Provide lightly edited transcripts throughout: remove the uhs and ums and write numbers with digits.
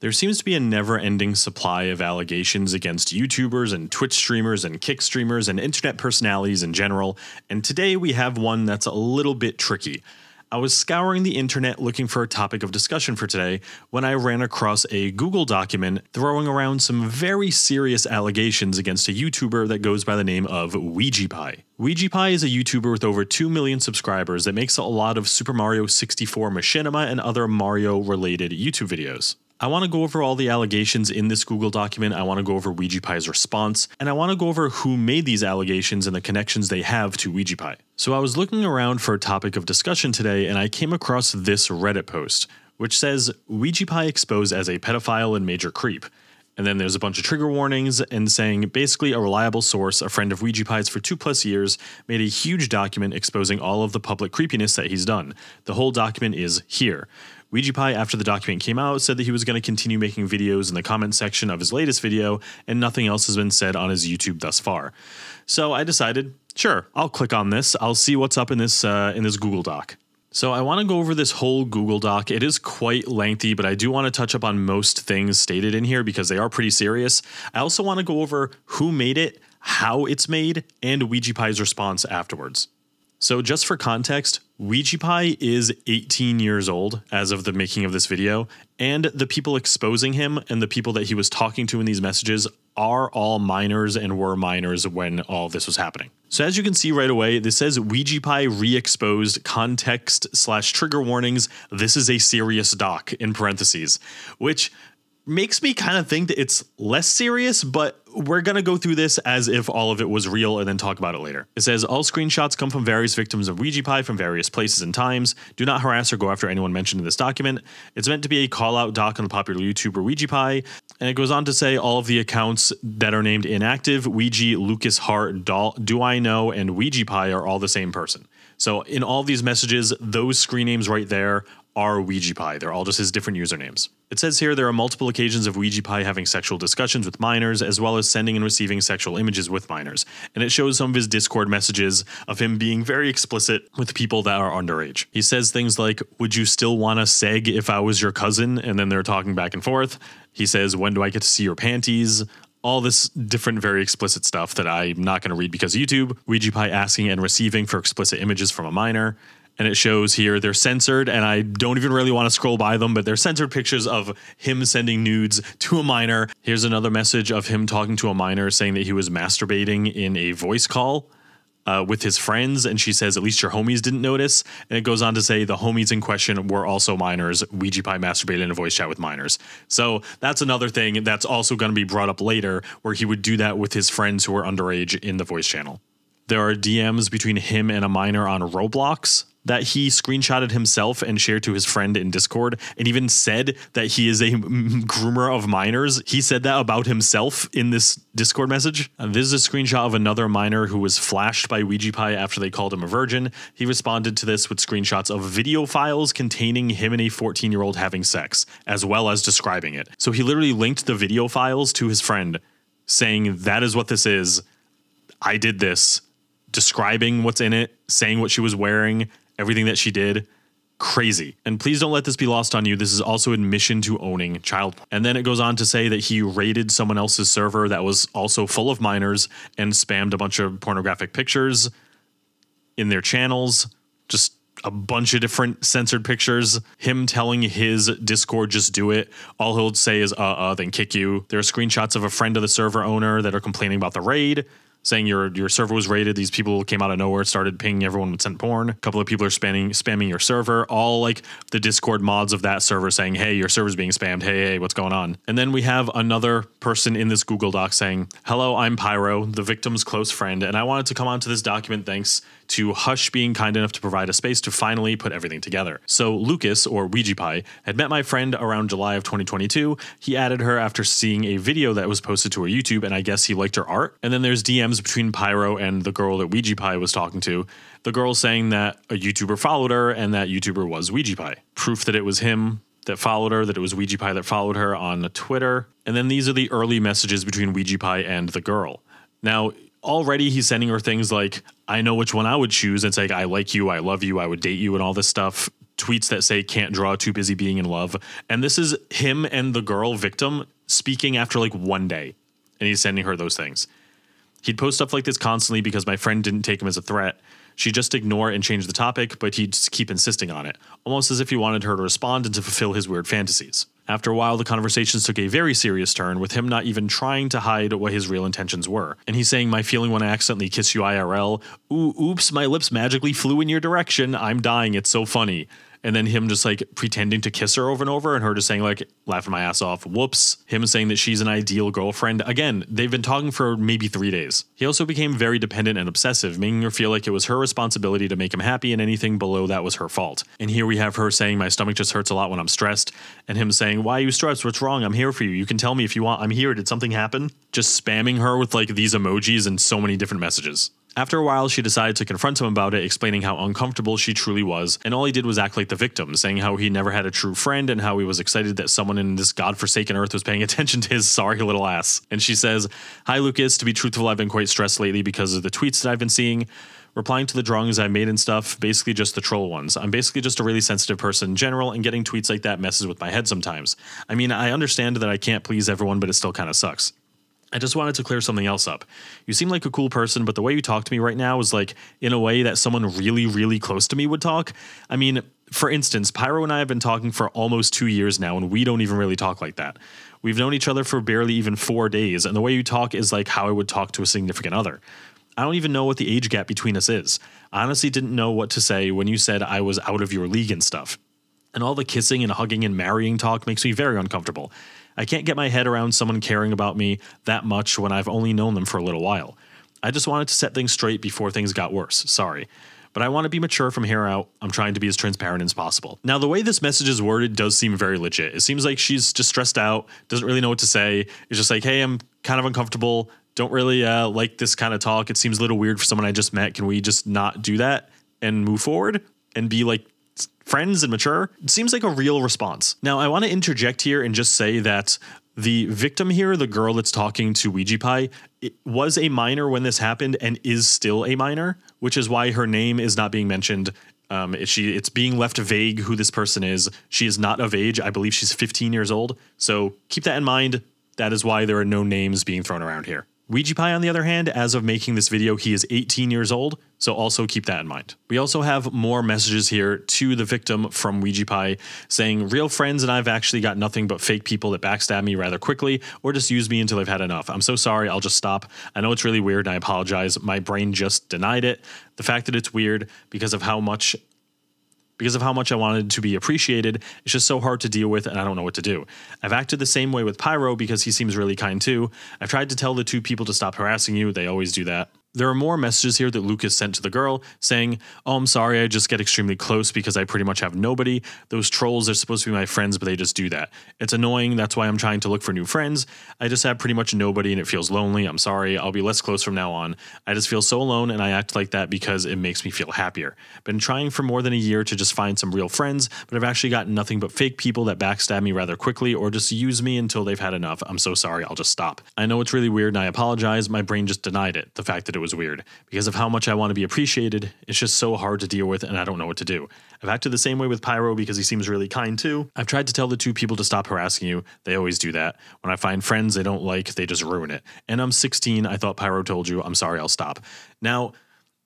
There seems to be a never-ending supply of allegations against YouTubers and Twitch streamers and Kick streamers and internet personalities in general, and today we have one that's a little bit tricky. I was scouring the internet looking for a topic of discussion for today when I ran across a Google document throwing around some very serious allegations against a YouTuber that goes by the name of Weegeepie. Weegeepie is a YouTuber with over 2 million subscribers that makes a lot of Super Mario 64 machinima and other Mario-related YouTube videos. I want to go over all the allegations in this Google document, I want to go over Weegeepie's response, and I want to go over who made these allegations and the connections they have to Weegeepie. So I was looking around for a topic of discussion today and I came across this Reddit post, which says, Weegeepie exposed as a pedophile and major creep. And then there's a bunch of trigger warnings and saying, basically a reliable source, a friend of Weegeepie's for 2+ years, made a huge document exposing all of the public creepiness that he's done. The whole document is here. Weegeepie, after the document came out, said that he was going to continue making videos in the comment section of his latest video, and nothing else has been said on his YouTube thus far. So I decided, sure, I'll click on this. I'll see what's up in this Google Doc. So I want to go over this whole Google Doc. It is quite lengthy, but I do want to touch up on most things stated in here because they are pretty serious. I also want to go over who made it, how it's made, and Weegeepie's response afterwards. So just for context, Weegeepie is 18 years old as of the making of this video, and the people exposing him and the people that he was talking to in these messages are all minors and were minors when all this was happening. So as you can see right away, this says Weegeepie re-exposed context/trigger warnings. This is a serious doc in parentheses, which makes me kind of think that it's less serious, but we're going to go through this as if all of it was real and then talk about it later. It says all screenshots come from various victims of Weegeepie from various places and times. Do not harass or go after anyone mentioned in this document. It's meant to be a call out doc on the popular YouTuber Weegeepie. And it goes on to say all of the accounts that are named inactive, Weegeepie, Lucas Hart, Do I Know, and Weegeepie are all the same person. So in all these messages, those screen names right there are Weegeepie. They're all just his different usernames. It says here there are multiple occasions of Weegeepie having sexual discussions with minors, as well as sending and receiving sexual images with minors. And it shows some of his Discord messages of him being very explicit with people that are underage. He says things like, would you still want to seg if I was your cousin? And then they're talking back and forth. He says, when do I get to see your panties? All this different, very explicit stuff that I'm not going to read because of YouTube. Weegeepie asking and receiving for explicit images from a minor. And it shows here they're censored, and I don't even really want to scroll by them, but they're censored pictures of him sending nudes to a minor. Here's another message of him talking to a minor saying that he was masturbating in a voice call with his friends, and she says, at least your homies didn't notice. And it goes on to say the homies in question were also minors. Weegeepie masturbated in a voice chat with minors. So that's another thing that's also going to be brought up later, where he would do that with his friends who were underage in the voice channel. There are DMs between him and a minor on Roblox that he screenshotted himself and shared to his friend in Discord, and even said that he is a groomer of minors. He said that about himself in this Discord message. This is a screenshot of another minor who was flashed by Weegeepie after they called him a virgin. He responded to this with screenshots of video files containing him and a 14-year-old having sex, as well as describing it. So he literally linked the video files to his friend, saying that is what this is. I did this, describing what's in it, saying what she was wearing, everything that she did. Crazy. And please don't let this be lost on you. This is also admission to owning child porn. And then it goes on to say that he raided someone else's server that was also full of minors and spammed a bunch of pornographic pictures in their channels. Just a bunch of different censored pictures. Him telling his Discord, just do it. All he'll say is, then kick you. There are screenshots of a friend of the server owner that are complaining about the raid, saying your server was raided. These people came out of nowhere, started pinging everyone with sent porn. A couple of people are spamming your server. All like the Discord mods of that server saying, hey, your server's being spammed. Hey, what's going on? And then we have another person in this Google Doc saying, hello, I'm Pyro, the victim's close friend, and I wanted to come onto this document thanks to Hush being kind enough to provide a space to finally put everything together. So Lucas, or Weegeepie, had met my friend around July of 2022. He added her after seeing a video that was posted to her YouTube, and I guess he liked her art. And then there's DMs between Pyro and the girl that Weegeepie was talking to. The girl saying that a YouTuber followed her and that YouTuber was Weegeepie. Proof that it was him that followed her, that it was Weegeepie that followed her on Twitter. And then these are the early messages between Weegeepie and the girl. Now, already he's sending her things like, I know which one I would choose. It's like, I like you, I love you, I would date you, and all this stuff. tweets that say can't draw, too busy being in love. And this is him and the girl victim speaking after like one day. And he's sending her those things. He'd post stuff like this constantly because my friend didn't take him as a threat. She'd just ignore and change the topic, but he'd just keep insisting on it, almost as if he wanted her to respond and to fulfill his weird fantasies. After a while, the conversations took a very serious turn, with him not even trying to hide what his real intentions were. And he's saying, my feeling when I accidentally kiss you IRL, ooh, oops, my lips magically flew in your direction, I'm dying, it's so funny. And then him just like pretending to kiss her over and over, and her just saying like, laughing my ass off, whoops. Him saying that she's an ideal girlfriend. Again, they've been talking for maybe 3 days. He also became very dependent and obsessive, making her feel like it was her responsibility to make him happy and anything below that was her fault. And here we have her saying, my stomach just hurts a lot when I'm stressed. And him saying, why are you stressed? What's wrong? I'm here for you. You can tell me if you want. I'm here. Did something happen? Just spamming her with like these emojis and so many different messages. After a while, she decided to confront him about it, explaining how uncomfortable she truly was, and all he did was act like the victim, saying how he never had a true friend and how he was excited that someone in this godforsaken earth was paying attention to his sorry little ass. And she says, hi Lucas, to be truthful, I've been quite stressed lately because of the tweets that I've been seeing, replying to the drawings I made and stuff, basically just the troll ones. I'm basically just a really sensitive person in general, and getting tweets like that messes with my head sometimes. I mean, I understand that I can't please everyone, but it still kind of sucks. I just wanted to clear something else up. You seem like a cool person, but the way you talk to me right now is like in a way that someone really, really close to me would talk. I mean, for instance, Pyro and I have been talking for almost 2 years now, and we don't even really talk like that. We've known each other for barely even 4 days, and the way you talk is like how I would talk to a significant other. I don't even know what the age gap between us is. I honestly didn't know what to say when you said I was out of your league and stuff. And all the kissing and hugging and marrying talk makes me very uncomfortable. I can't get my head around someone caring about me that much when I've only known them for a little while. I just wanted to set things straight before things got worse, sorry. But I want to be mature from here out. I'm trying to be as transparent as possible. Now, the way this message is worded does seem very legit. It seems like she's just stressed out, doesn't really know what to say. It's just like, hey, I'm kind of uncomfortable. Don't really like this kind of talk. It seems a little weird for someone I just met. Can we just not do that and move forward and be like friends and mature? It seems like a real response. Now, I want to interject here and just say that the victim here, the girl that's talking to Weegeepie, it was a minor when this happened and is still a minor, which is why her name is not being mentioned. It's being left vague who this person is. She is not of age. I believe she's 15 years old. So keep that in mind. That is why there are no names being thrown around here. Weegeepie, on the other hand, as of making this video, he is 18 years old, so also keep that in mind. We also have more messages here to the victim from Weegeepie saying, real friends and I've actually got nothing but fake people that backstab me rather quickly or just use me until I've had enough. I'm so sorry, I'll just stop. I know it's really weird and I apologize. My brain just denied it. The fact that it's weird because of how much I wanted to be appreciated, it's just so hard to deal with and I don't know what to do. I've acted the same way with Pyro because he seems really kind too. I've tried to tell the two people to stop harassing you, they always do that. There are more messages here that Lucas sent to the girl saying, oh, I'm sorry, I just get extremely close because I pretty much have nobody. Those trolls are supposed to be my friends, but they just do that. It's annoying. That's why I'm trying to look for new friends. I just have pretty much nobody and it feels lonely. I'm sorry. I'll be less close from now on. I just feel so alone and I act like that because it makes me feel happier. Been trying for more than a year to just find some real friends, but I've actually gotten nothing but fake people that backstab me rather quickly or just use me until they've had enough. I'm so sorry. I'll just stop. I know it's really weird and I apologize. My brain just denied it. The fact that it was weird because of how much I want to be appreciated. It's just so hard to deal with and I don't know what to do. I've acted the same way with Pyro because he seems really kind too. I've tried to tell the two people to stop harassing you. They always do that. When I find friends they don't like, they just ruin it. And I'm 16. I thought Pyro told you. I'm sorry. I'll stop. Now,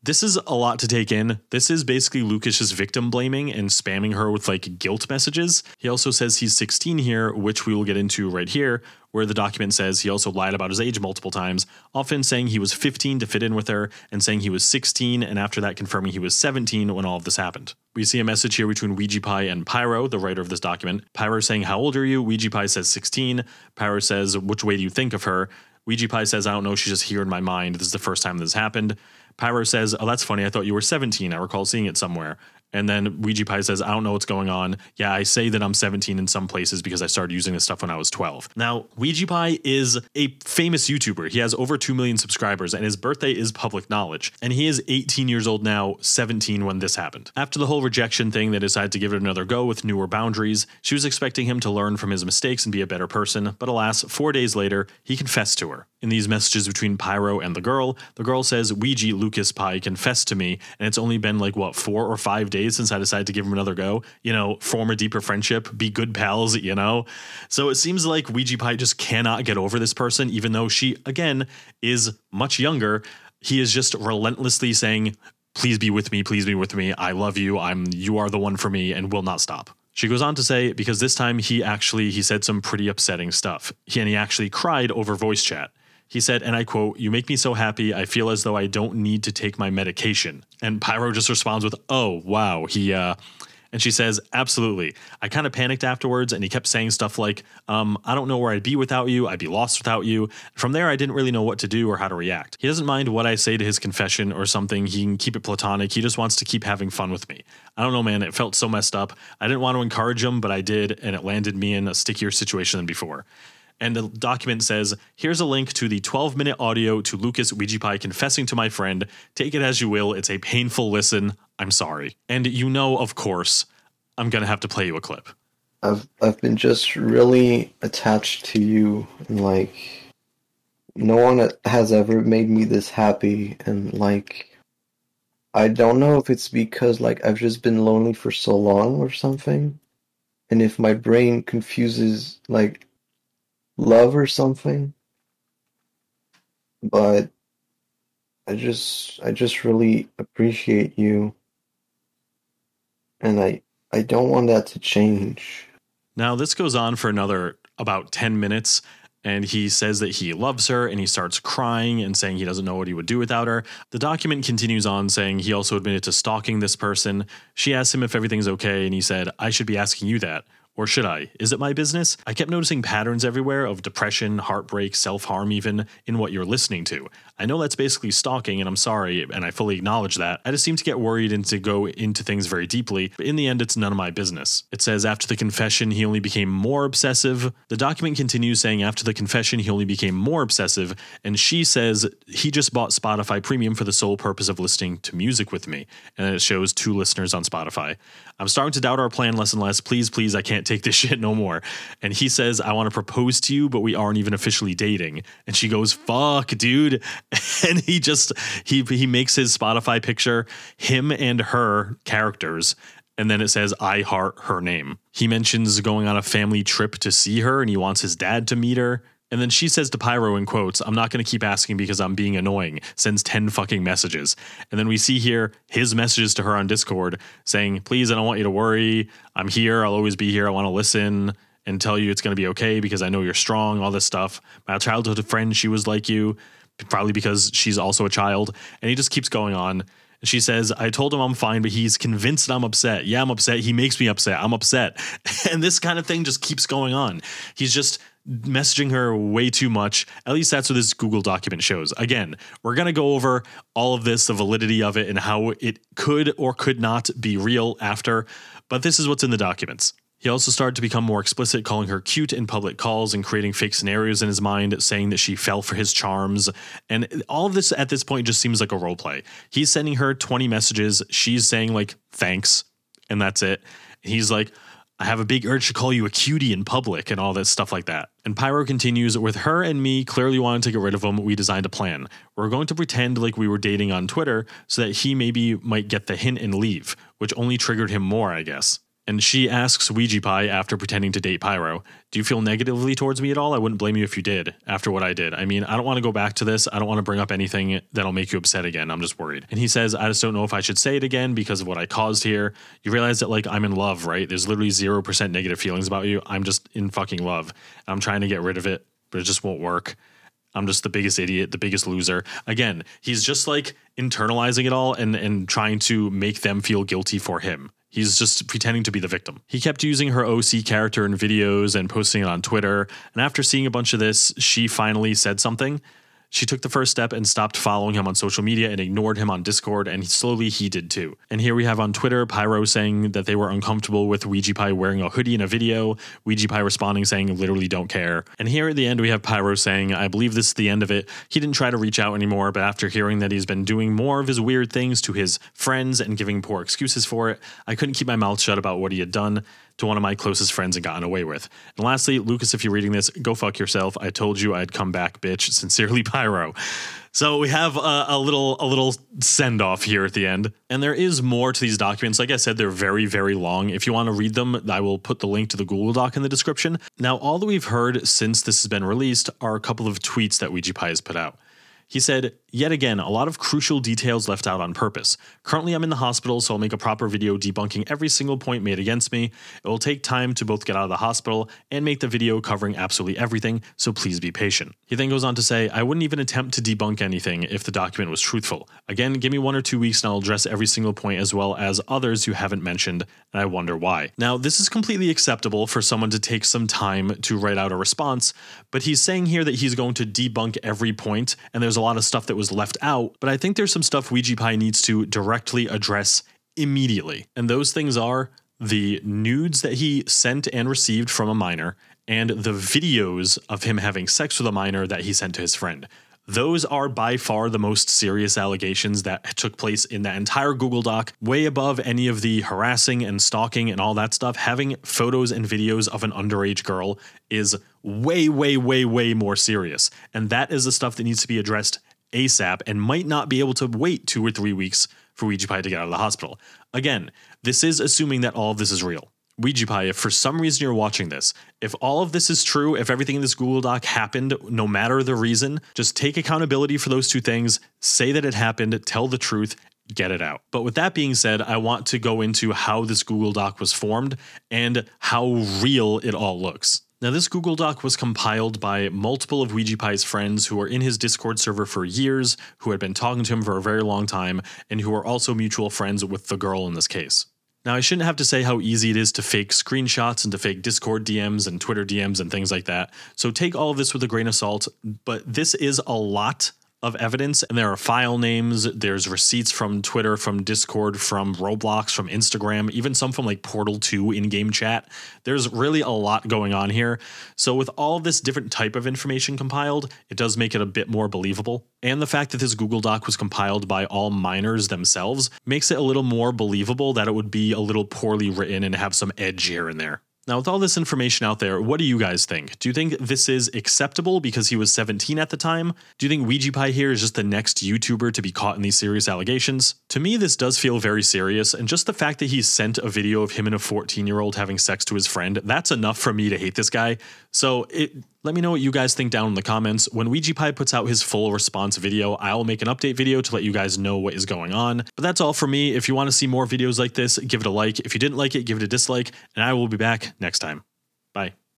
this is a lot to take in. This is basically Lucas's victim blaming and spamming her with like guilt messages. He also says he's 16 here, which we will get into right here, where the document says he also lied about his age multiple times, often saying he was 15 to fit in with her and saying he was 16, and after that confirming he was 17 when all of this happened. We see a message here between Weegeepie and Pyro, the writer of this document. Pyro saying, how old are you? Weegeepie says 16. Pyro says, which way do you think of her? Weegeepie says, I don't know, she's just here in my mind. This is the first time this happened. Pyro says, oh, that's funny. I thought you were 17. I recall seeing it somewhere. And then Weegeepie says, I don't know what's going on. Yeah, I say that I'm 17 in some places because I started using this stuff when I was 12. Now, Weegeepie is a famous YouTuber. He has over 2 million subscribers and his birthday is public knowledge. And he is 18 years old now, 17 when this happened. After the whole rejection thing, they decided to give it another go with newer boundaries. She was expecting him to learn from his mistakes and be a better person. But alas, 4 days later, he confessed to her. In these messages between Pyro and the girl says, Weegeepie confessed to me. And it's only been like, what, 4 or 5 days days since I decided to give him another go, you know, form a deeper friendship, be good pals, you know? So it seems like Weegeepie just cannot get over this person, even though she, again, is much younger. He is just relentlessly saying, please be with me. Please be with me. I love you. You are the one for me, and will not stop. She goes on to say, because this time he said some pretty upsetting stuff. He actually cried over voice chat. He said, and I quote, "You make me so happy. I feel as though I don't need to take my medication." And Pyro just responds with, "Oh, wow." And she says, absolutely. I kind of panicked afterwards, and he kept saying stuff like, I don't know where I'd be without you. I'd be lost without you. From there, I didn't really know what to do or how to react. He doesn't mind what I say to his confession or something. He can keep it platonic. He just wants to keep having fun with me. I don't know, man. It felt so messed up. I didn't want to encourage him, but I did, and it landed me in a stickier situation than before. And the document says, here's a link to the 12-minute audio to Lucas Weegeepie confessing to my friend. Take it as you will. It's a painful listen. I'm sorry. And you know, of course, I'm going to have to play you a clip. I've been just really attached to you. And, like, no one has ever made me this happy. And, like, I don't know if it's because, like, I've just been lonely for so long or something. And if my brain confuses, like, love or something, but I just really appreciate you, and I don't want that to change. Now this goes on for another about 10 minutes, and he says that he loves her, and he starts crying and saying he doesn't know what he would do without her. The document continues on saying he also admitted to stalking this person. She asked him if everything's okay, and he said, I should be asking you that. Or should I? Is it my business? I kept noticing patterns everywhere of depression, heartbreak, self-harm even, in what you're listening to. I know that's basically stalking, and I'm sorry, and I fully acknowledge that. I just seem to get worried and to go into things very deeply, but in the end, it's none of my business. It says after the confession, he only became more obsessive. The document continues saying after the confession, he only became more obsessive, and she says he just bought Spotify Premium for the sole purpose of listening to music with me, and it shows 2 listeners on Spotify. I'm starting to doubt our plan less and less. Please, please, I can't take this shit no more. And he says, I want to propose to you, but we aren't even officially dating. And she goes, fuck, dude. And he makes his Spotify picture, him and her characters. And then it says, I heart her name. He mentions going on a family trip to see her, and he wants his dad to meet her. And then she says to Pyro in quotes, I'm not going to keep asking because I'm being annoying. Sends 10 fucking messages. And then we see here his messages to her on Discord saying, please, I don't want you to worry. I'm here. I'll always be here. I want to listen and tell you it's going to be okay because I know you're strong, all this stuff. My childhood friend, she was like you, probably because she's also a child. And he just keeps going on. She says, I told him I'm fine, but he's convinced I'm upset. Yeah, I'm upset. He makes me upset. I'm upset. And this kind of thing just keeps going on. He's just messaging her way too much. At least that's what this Google document shows. Again, we're going to go over all of this, the validity of it and how it could or could not be real after. But this is what's in the documents. He also started to become more explicit, calling her cute in public calls and creating fake scenarios in his mind, saying that she fell for his charms. And all of this at this point just seems like a role play. He's sending her 20 messages. She's saying like, thanks. And that's it. And he's like, I have a big urge to call you a cutie in public and all this stuff like that. And Pyro continues, with her and me clearly wanting to get rid of him, we designed a plan. We're going to pretend like we were dating on Twitter so that he maybe might get the hint and leave, which only triggered him more, I guess. And she asks Weegeepie after pretending to date Pyro, do you feel negatively towards me at all? I wouldn't blame you if you did after what I did. I mean, I don't want to go back to this. I don't want to bring up anything that'll make you upset again. I'm just worried. And he says, I just don't know if I should say it again because of what I caused here. You realize that, like, I'm in love, right? There's literally 0% negative feelings about you. I'm just in fucking love. I'm trying to get rid of it, but it just won't work. I'm just the biggest idiot, the biggest loser. Again, he's just like internalizing it all and trying to make them feel guilty for him. He's just pretending to be the victim. He kept using her OC character in videos and posting it on Twitter. And after seeing a bunch of this, she finally said something. She took the first step and stopped following him on social media and ignored him on Discord, and slowly he did too. And here we have on Twitter, Pyro saying that they were uncomfortable with Weegeepie wearing a hoodie in a video, Weegeepie responding saying literally don't care. And here at the end we have Pyro saying, I believe this is the end of it. He didn't try to reach out anymore, but after hearing that he's been doing more of his weird things to his friends and giving poor excuses for it, I couldn't keep my mouth shut about what he had done. to one of my closest friends and gotten away with. And lastly, Lucas, if you're reading this, go fuck yourself. I told you I'd come back, bitch. Sincerely, Pyro. So we have a little send off here at the end, and there is more to these documents. Like I said, they're very, very long. If you want to read them, I will put the link to the Google Doc in the description. Now, all that we've heard since this has been released are a couple of tweets that Weegeepie has put out. He said, yet again, a lot of crucial details left out on purpose. Currently, I'm in the hospital, so I'll make a proper video debunking every single point made against me. It will take time to both get out of the hospital and make the video covering absolutely everything, so please be patient. He then goes on to say, I wouldn't even attempt to debunk anything if the document was truthful. Again, give me 1 or 2 weeks and I'll address every single point as well as others you haven't mentioned, and I wonder why. Now, this is completely acceptable for someone to take some time to write out a response, but he's saying here that he's going to debunk every point, and there's a lot of stuff that was left out, but I think there's some stuff Weegeepie needs to directly address immediately. And those things are the nudes that he sent and received from a minor and the videos of him having sex with a minor that he sent to his friend. Those are by far the most serious allegations that took place in that entire Google Doc, way above any of the harassing and stalking and all that stuff. Having photos and videos of an underage girl is way, way, way, way more serious. And that is the stuff that needs to be addressed ASAP and might not be able to wait 2 or 3 weeks for Weegeepie to get out of the hospital. Again, this is assuming that all of this is real. Weegeepie, if for some reason you're watching this, if all of this is true, if everything in this Google Doc happened, no matter the reason, just take accountability for those two things, say that it happened, tell the truth, get it out. But with that being said, I want to go into how this Google Doc was formed and how real it all looks. Now, this Google Doc was compiled by multiple of Weegeepie's friends who were in his Discord server for years, who had been talking to him for a very long time, and who were also mutual friends with the girl in this case. Now, I shouldn't have to say how easy it is to fake screenshots and to fake Discord DMs and Twitter DMs and things like that, so take all of this with a grain of salt, but this is a lot of evidence, and there are file names, there's receipts from Twitter, from Discord, from Roblox, from Instagram, even some from like Portal 2 in-game chat. There's really a lot going on here, so with all this different type of information compiled, it does make it a bit more believable. And the fact that this Google Doc was compiled by all minors themselves makes it a little more believable that it would be a little poorly written and have some edge here and there. Now, with all this information out there, what do you guys think? Do you think this is acceptable because he was 17 at the time? Do you think Weegeepie here is just the next YouTuber to be caught in these serious allegations? To me, this does feel very serious, and just the fact that he sent a video of him and a 14-year-old having sex to his friend, that's enough for me to hate this guy. So let me know what you guys think down in the comments. When Weegeepie puts out his full response video, I'll make an update video to let you guys know what is going on. But that's all for me. If you want to see more videos like this, give it a like. If you didn't like it, give it a dislike, and I will be back next time. Bye.